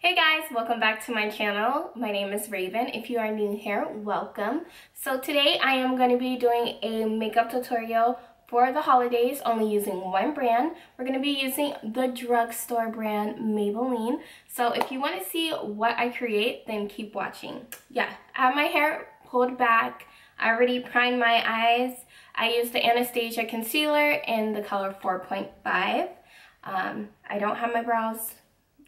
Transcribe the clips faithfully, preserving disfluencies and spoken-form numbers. Hey guys, welcome back to my channel. My name is Raven. If you are new here, welcome. So today I am going to be doing a makeup tutorial for the holidays, only using one brand. We're going to be using the drugstore brand Maybelline. So if you want to see what I create, then keep watching. Yeah, I have my hair pulled back. I already primed my eyes. I used the Anastasia concealer in the color four point five. Um, I don't have my brows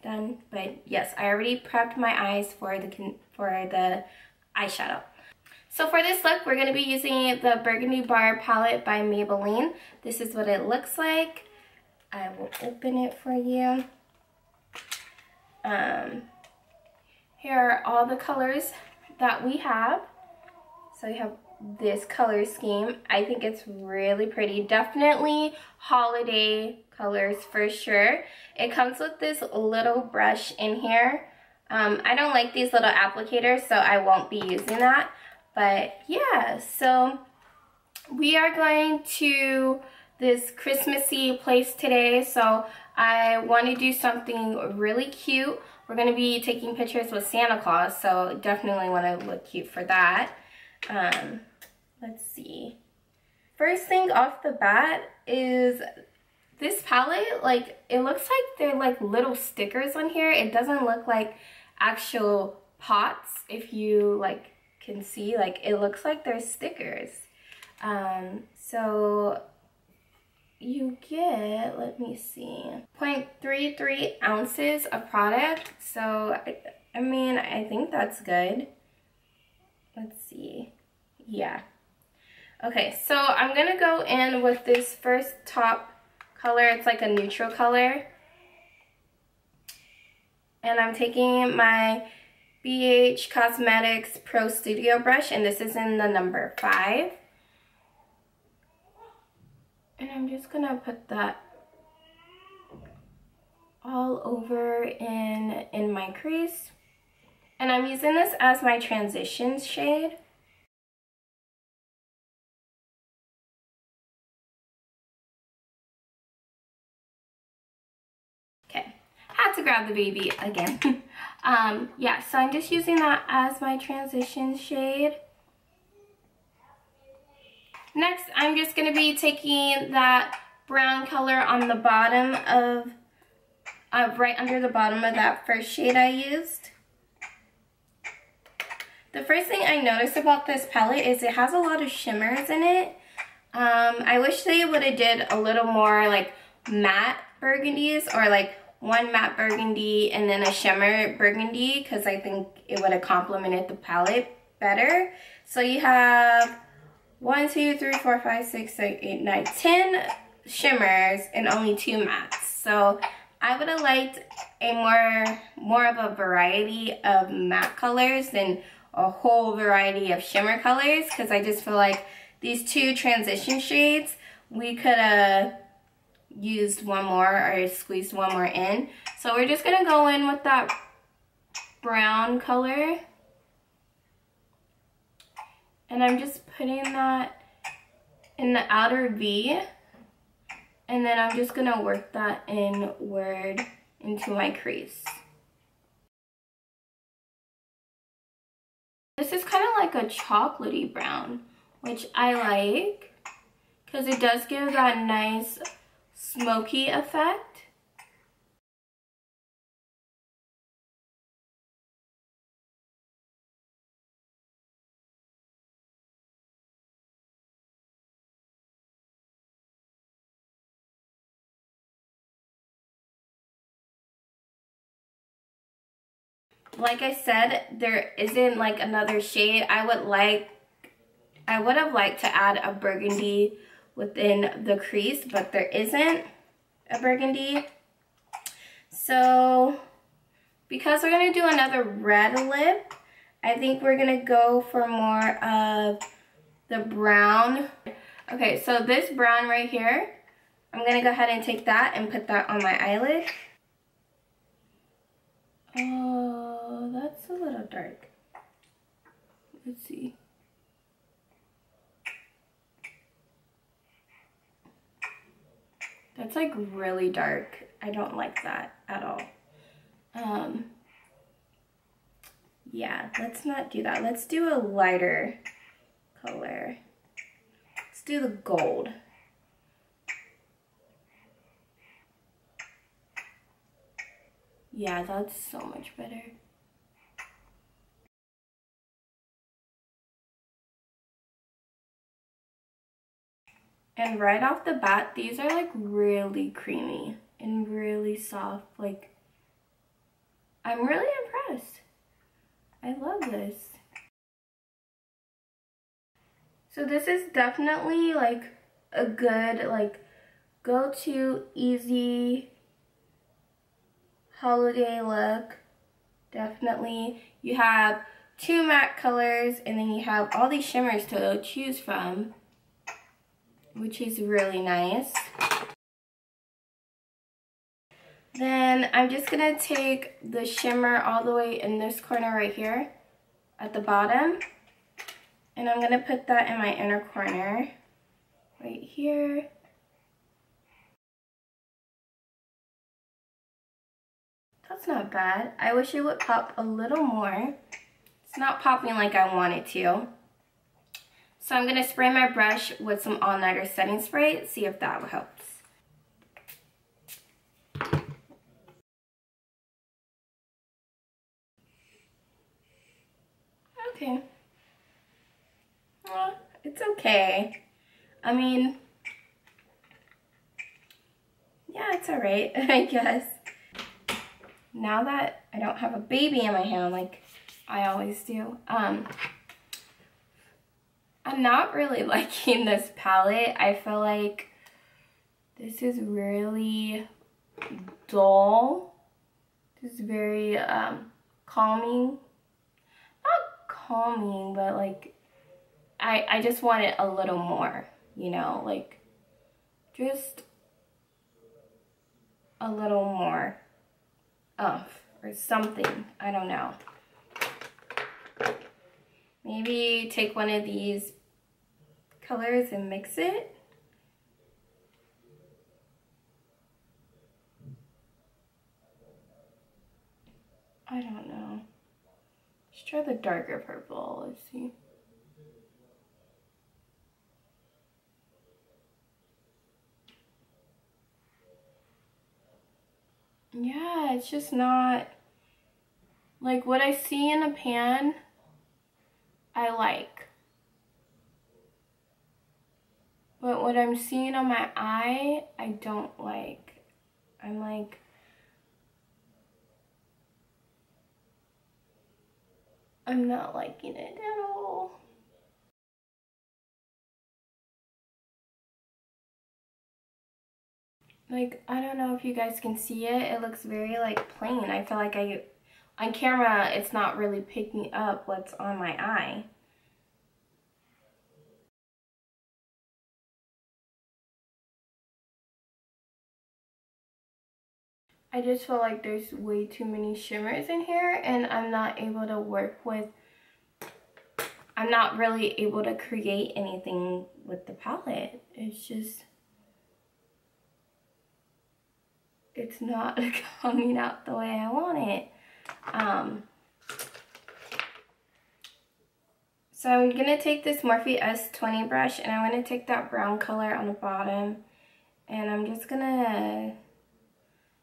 done, but yes, I already prepped my eyes for the for the eyeshadow. So for this look, we're going to be using the Burgundy Bar palette by Maybelline. This is what it looks like. I will open it for you. Um, here are all the colors that we have. So we have this color scheme. I think it's really pretty. Definitely holiday colors for sure. It comes with this little brush in here. Um, I don't like these little applicators, so I won't be using that. But yeah, so we are going to this Christmassy place today. So I want to do something really cute. We're going to be taking pictures with Santa Claus, so definitely want to look cute for that. Um, let's see. First thing off the bat is this palette. Like, it looks like they're like little stickers on here. It doesn't look like actual pots. If you like can see, like, it looks like they're stickers. Um, so you get, let me see, zero point three three ounces of product. So I, I mean, I think that's good. Let's see. Yeah. Okay, so I'm going to go in with this first top color. It's like a neutral color. And I'm taking my B H Cosmetics Pro Studio brush, and this is in the number five. And I'm just going to put that all over in, in my crease. And I'm using this as my transitions shade. Okay, had to grab the baby again. um, yeah, so I'm just using that as my transition shade. Next, I'm just going to be taking that brown color on the bottom of, uh, right under the bottom of that first shade I used. The first thing I noticed about this palette is it has a lot of shimmers in it. Um, I wish they would have did a little more like matte burgundies, or like one matte burgundy and then a shimmer burgundy, because I think it would have complemented the palette better. So you have one, two, three, four, five, six, seven, eight, nine, ten shimmers and only two mattes. So I would have liked a more, more of a variety of matte colors than a whole variety of shimmer colors, because I just feel like these two transition shades, we could have used one more or squeezed one more in. So we're just going to go in with that brown color. And I'm just putting that in the outer V. And then I'm just going to work that inward into my crease. This is kind of like a chocolatey brown, which I like because it does give that nice smoky effect. Like I said, there isn't like another shade. I would like, I would have liked to add a burgundy within the crease, but there isn't a burgundy. So because we're going to do another red lip, I think we're going to go for more of the brown. Okay, so this brown right here, I'm going to go ahead and take that and put that on my eyelid. Oh. Oh, that's a little dark. Let's see. That's like really dark. I don't like that at all. Um, Yeah, let's not do that. Let's do a lighter color. Let's do the gold. Yeah, that's so much better. And right off the bat, these are like really creamy and really soft. Like, I'm really impressed. I love this. So this is definitely like a good like go-to easy holiday look. Definitely. You have two matte colors and then you have all these shimmers to choose from, which is really nice. Then I'm just going to take the shimmer all the way in this corner right here at the bottom. And I'm going to put that in my inner corner right here. That's not bad. I wish it would pop a little more. It's not popping like I want it to. So I'm going to spray my brush with some All Nighter setting spray, see if that helps. Okay. Well, it's okay. I mean, yeah, it's alright, I guess. Now that I don't have a baby in my hand like I always do, um, I'm not really liking this palette. I feel like this is really dull. This is very um, calming. Not calming, but like I, I just want it a little more, you know, like just a little more oomph or something. I don't know. Maybe take one of these colors and mix it. I don't know. Let's try the darker purple. Let's see. Yeah, it's just not like what I see in a pan. I like, but what I'm seeing on my eye, I don't like. I'm like, I'm not liking it at all. Like, I don't know if you guys can see it. It looks very like plain. I feel like I on camera, it's not really picking up what's on my eye. I just feel like there's way too many shimmers in here and I'm not able to work with, I'm not really able to create anything with the palette. It's just, it's not coming out the way I want it. Um, so I'm going to take this Morphe S twenty brush and I'm going to take that brown color on the bottom and I'm just going to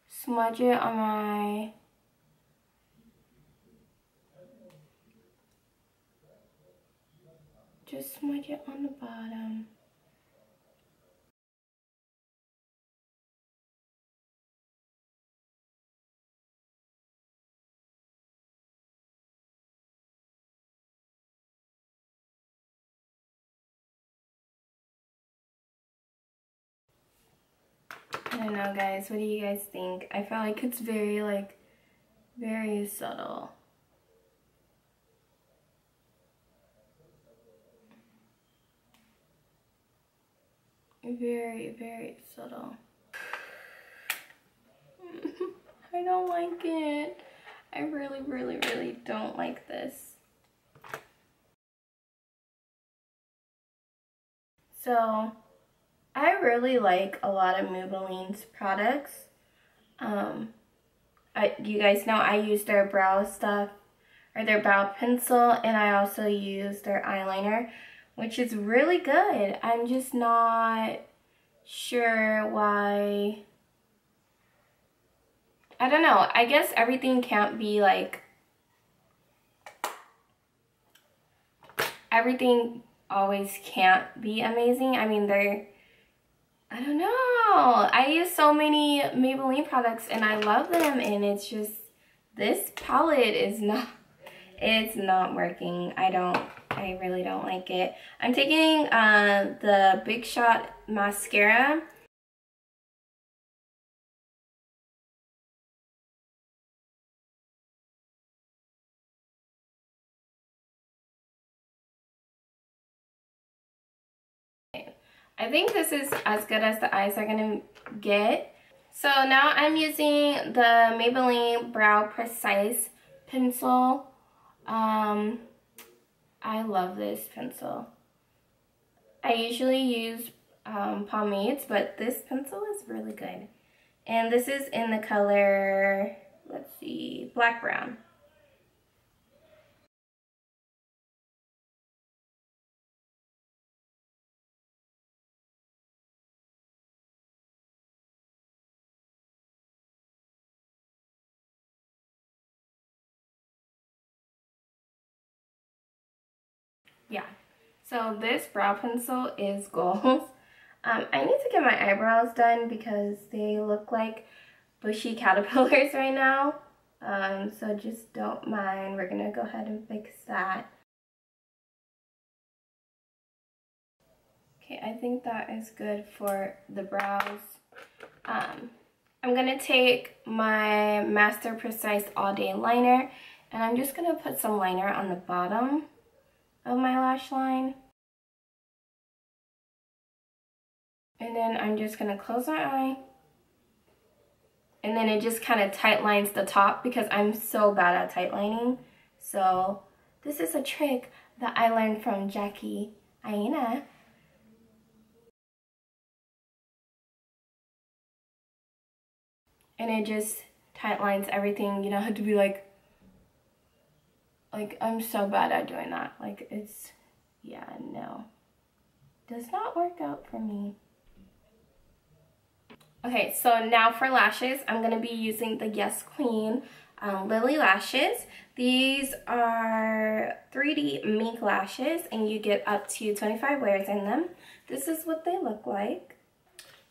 smudge it on my just smudge it on the bottom. I don't know, guys. What do you guys think? I feel like it's very, like, very subtle. Very, very subtle. I don't like it. I really, really, really don't like this. So I really like a lot of Maybelline's products. Um, I, you guys know I use their brow stuff or their brow pencil, and I also use their eyeliner, which is really good. I'm just not sure why. I don't know. I guess everything can't be like, everything always can't be amazing. I mean, they're, I don't know. I use so many Maybelline products and I love them, and it's just, this palette is not, it's not working. I don't, I really don't like it. I'm taking uh, the Big Shot mascara. I think this is as good as the eyes are going to get. So now I'm using the Maybelline Brow Precise pencil. Um, I love this pencil. I usually use um, pomades, but this pencil is really good. And this is in the color, let's see, Black Brown. Yeah, so this brow pencil is gold. Um, I need to get my eyebrows done because they look like bushy caterpillars right now. Um, so just don't mind. We're gonna go ahead and fix that. Okay, I think that is good for the brows. Um, I'm gonna take my Master Precise All Day Liner, and I'm just gonna put some liner on the bottom of my lash line, and then I'm just gonna close my eye, and then it just kind of tight lines the top because I'm so bad at tight lining. So this is a trick that I learned from Jackie Aina. And it just tight lines everything. You don't have to be like, Like, I'm so bad at doing that. Like, it's, yeah, no. Does not work out for me. Okay, so now for lashes, I'm going to be using the Yes Queen um, Lily Lashes. These are three D mink lashes, and you get up to twenty-five wears in them. This is what they look like.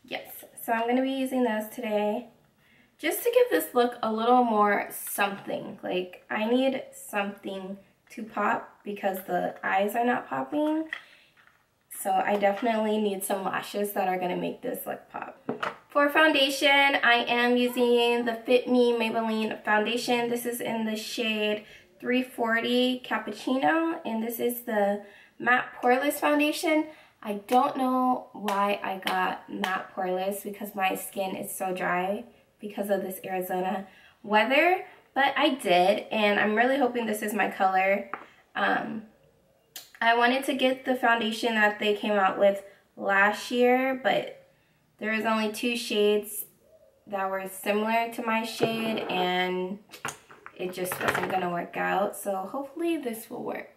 Yes, so I'm going to be using those today, just to give this look a little more something. Like, I need something to pop because the eyes are not popping. So I definitely need some lashes that are gonna make this look pop. For foundation, I am using the Fit Me Maybelline foundation. This is in the shade three forty Cappuccino, and this is the matte poreless foundation. I don't know why I got matte poreless because my skin is so dry because of this Arizona weather, but I did, and I'm really hoping this is my color. Um, I wanted to get the foundation that they came out with last year, but there was only two shades that were similar to my shade, and it just wasn't gonna work out, so hopefully this will work.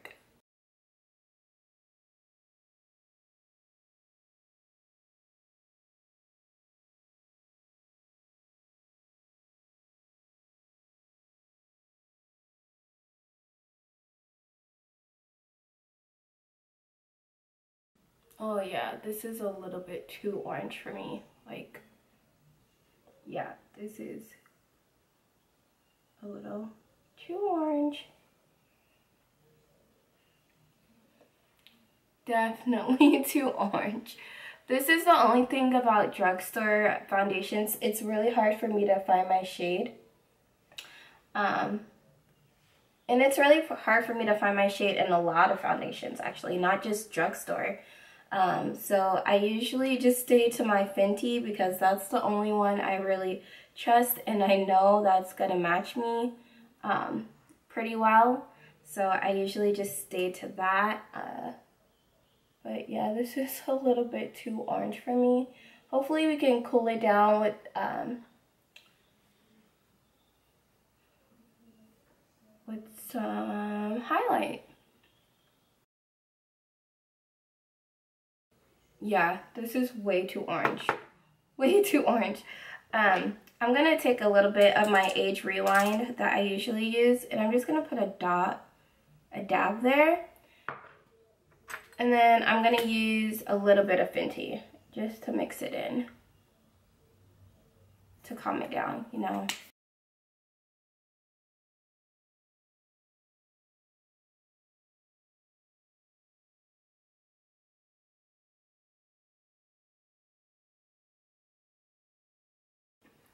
Oh yeah, this is a little bit too orange for me. Like, yeah, this is a little too orange. Definitely too orange. This is the only thing about drugstore foundations. It's really hard for me to find my shade. Um, and it's really hard for me to find my shade in a lot of foundations, actually, not just drugstore. Um, so I usually just stay to my Fenty because that's the only one I really trust, and I know that's going to match me um, pretty well. So I usually just stay to that. Uh, but yeah, this is a little bit too orange for me. Hopefully we can cool it down with um, with some highlight. Yeah, this is way too orange. Way too orange. Um, I'm going to take a little bit of my Age Rewind that I usually use, and I'm just going to put a dot, a dab there. And then I'm going to use a little bit of Fenty just to mix it in, to calm it down, you know.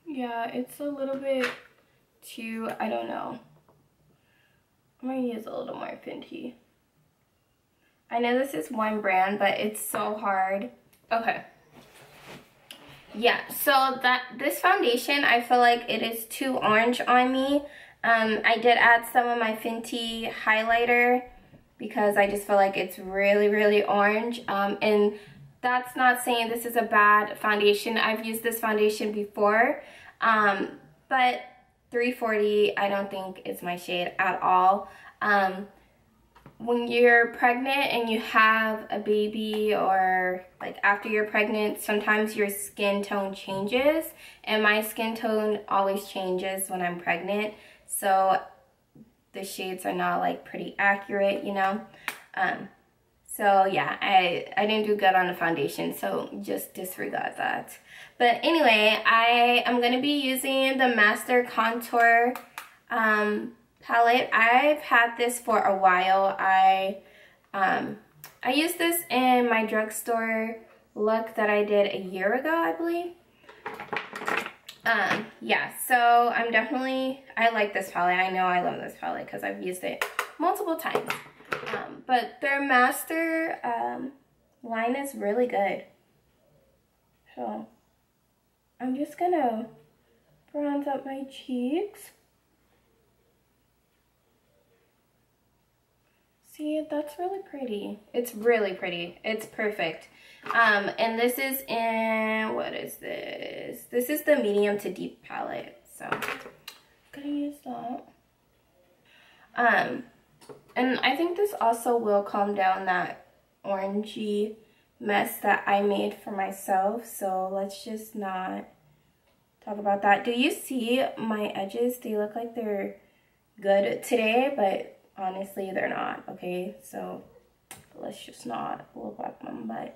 Yeah, it's a little bit too, I don't know. I'm going to use a little more Fenty. I know this is one brand, but it's so hard. Okay. Yeah, so that this foundation, I feel like it is too orange on me. Um, I did add some of my Fenty highlighter because I just feel like it's really, really orange. Um, and that's not saying this is a bad foundation. I've used this foundation before, um, but three forty, I don't think is my shade at all. Um, When you're pregnant and you have a baby, or like after you're pregnant, sometimes your skin tone changes, and my skin tone always changes when I'm pregnant, so the shades are not like pretty accurate, you know. Um, so yeah, I, I didn't do good on the foundation, so just disregard that. But anyway, I am going to be using the Master Contour um, palette. I've had this for a while. I um, I used this in my drugstore look that I did a year ago, I believe. Um, yeah, so I'm definitely, I like this palette. I know I love this palette because I've used it multiple times. Um, but their Master um, line is really good. So I'm just going to bronze up my cheeks. See, that's really pretty. It's really pretty. It's perfect. Um, and this is in, what is this? This is the medium to deep palette. So I'm gonna use that. Um, and I think this also will calm down that orangey mess that I made for myself. So let's just not talk about that. Do you see my edges? They look like they're good today, but honestly, they're not, okay? So let's just not look at them, but...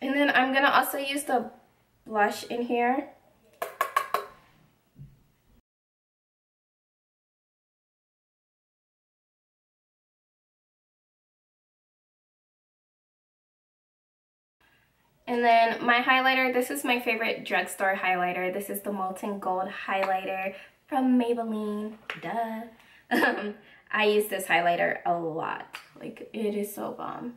And then I'm going to also use the blush in here. And then my highlighter, this is my favorite drugstore highlighter. This is the Molten Gold highlighter from Maybelline, duh. Um, I use this highlighter a lot. Like, it is so bomb.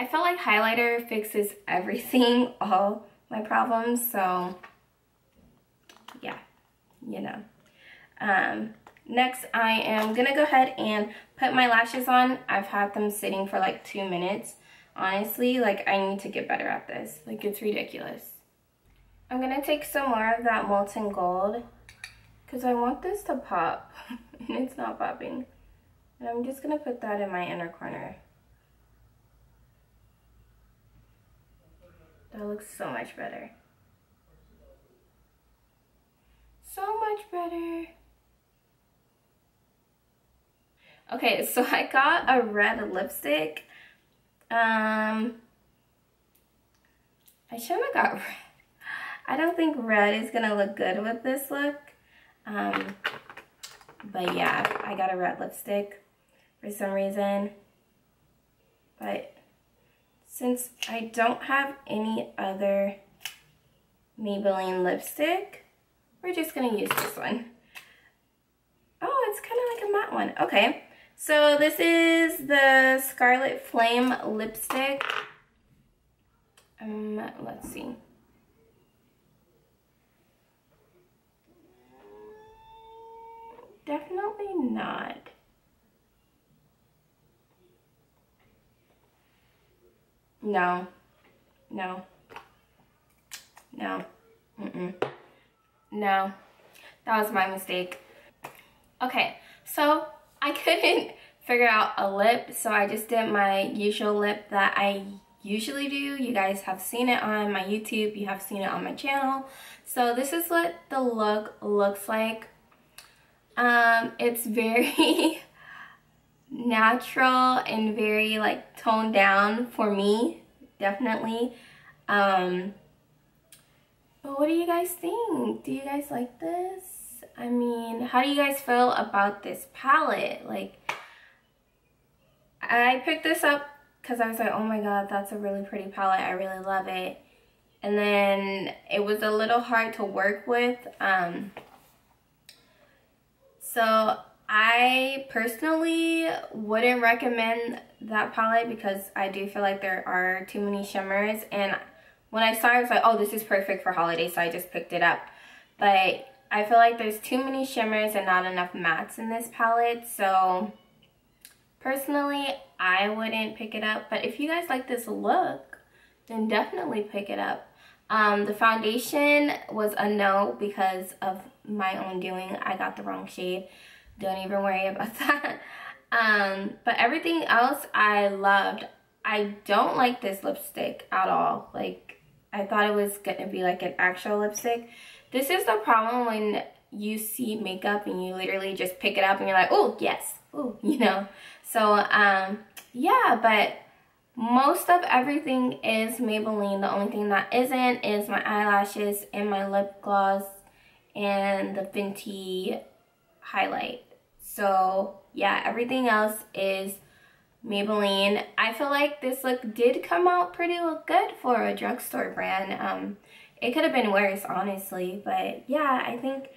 I feel like highlighter fixes everything, all my problems, so yeah, you know. Um, next, I am gonna go ahead and put my lashes on. I've had them sitting for like two minutes. Honestly, like, I need to get better at this. Like, it's ridiculous. I'm going to take some more of that Molten Gold because I want this to pop, and it's not popping. And I'm just going to put that in my inner corner. That looks so much better. So much better. Okay, so I got a red lipstick. Um, I should have got red. I don't think red is gonna look good with this look, um, but yeah, I got a red lipstick for some reason. But since I don't have any other Maybelline lipstick, we're just gonna use this one. Oh, it's kind of like a matte one. Okay, so this is the Scarlet Flame lipstick. Um, let's see. Definitely not. No. No. No. Mm-mm. No, that was my mistake. Okay, so I couldn't figure out a lip, so I just did my usual lip that I usually do. You guys have seen it on my YouTube, you have seen it on my channel. So this is what the look looks like. Um, it's very natural and very like toned down for me, definitely. Um, but what do you guys think? Do you guys like this? I mean, how do you guys feel about this palette? Like, I picked this up because I was like, oh my god, that's a really pretty palette. I really love it. And then it was a little hard to work with. Um, so I personally wouldn't recommend that palette because I do feel like there are too many shimmers. And when I saw it, I was like, oh, this is perfect for holiday, so I just picked it up. But I feel like there's too many shimmers and not enough mattes in this palette. So personally, I wouldn't pick it up, but if you guys like this look, then definitely pick it up. Um, the foundation was a no because of my own doing. I got the wrong shade. Don't even worry about that. Um, but everything else I loved. I don't like this lipstick at all. Like, I thought it was gonna be like an actual lipstick. This is the problem when you see makeup and you literally just pick it up and you're like, oh, yes. Ooh, you know, so um, yeah, but most of everything is Maybelline. The only thing that isn't is my eyelashes and my lip gloss and the Fenty highlight. So yeah, everything else is Maybelline. I feel like this look did come out pretty good for a drugstore brand. Um, it could have been worse, honestly, but yeah, I think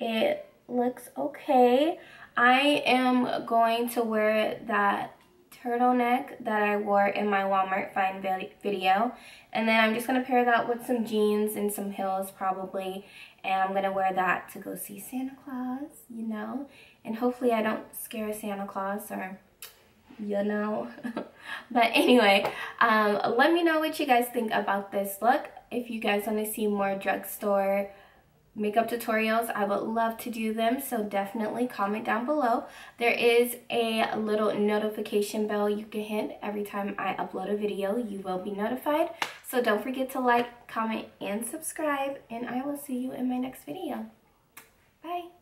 it looks okay. I am going to wear that turtleneck that I wore in my Walmart find video, and then I'm just going to pair that with some jeans and some heels probably, and I'm going to wear that to go see Santa Claus, you know, and hopefully I don't scare Santa Claus or, you know, but anyway, um, let me know what you guys think about this look. If you guys want to see more drugstore makeup tutorials, I would love to do them, so definitely comment down below. There is a little notification bell you can hit. Every time I upload a video, you will be notified. So don't forget to like, comment, and subscribe, and I will see you in my next video. Bye!